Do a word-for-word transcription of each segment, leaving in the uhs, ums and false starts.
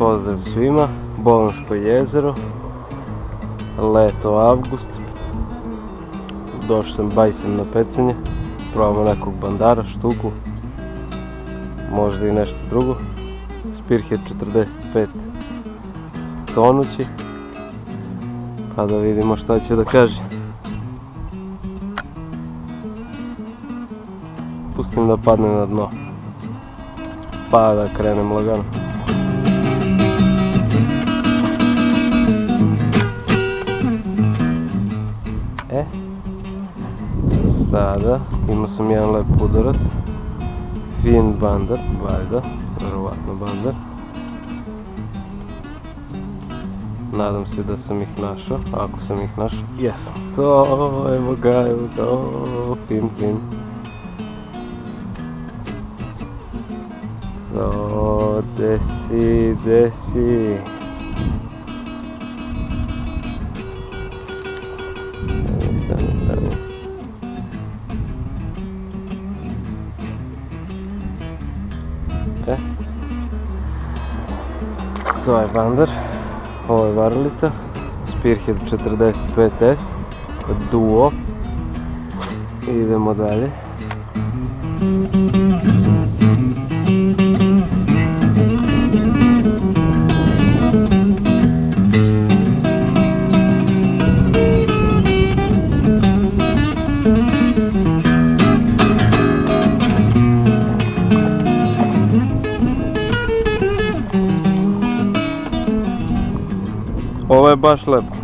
Pozdrav svima, Bonsko jezero, leto, avgust, došao sam bajsem na pecanje, probamo nekog bandara, štuku, možda i nešto drugo, Spearhead četrdeset pet tonući, pa da vidimo šta će da kaže. Pustim da padne na dno, pa da krenem lagano. E, sada imao sam jedan lep udarac, fin bandar, valjda, verovatno bandar. Nadam se da sam ih našao, ako sam ih našao, jesam. To, evo ga, evo ga, ooo, fin, fin. To, desi, desi. To je bandar, ovo je varalica, Spearhead četrdeset pet S, duo, idemo dalje. Ovo je baš lepo.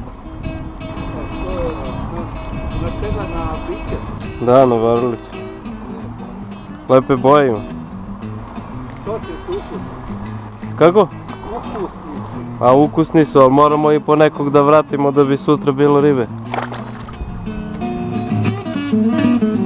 Na tega na biker? Da, na varalicu. Lepe boje ima. Točni su ukusni. Kako? Ukusni su. A ukusni su, ali moramo i po nekog da vratimo da bi sutra bilo ribe. Thank you.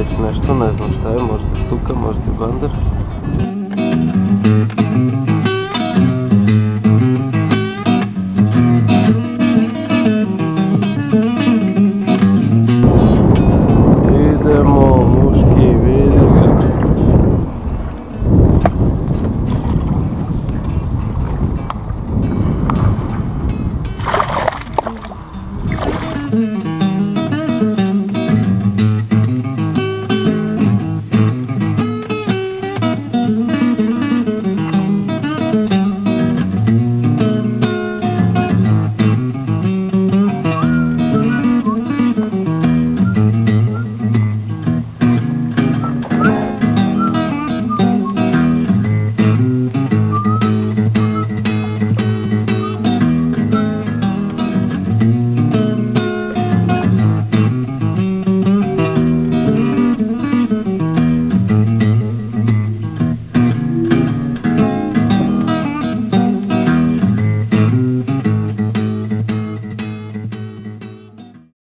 već nešto, ne znam šta je, možda štuka, možda bander.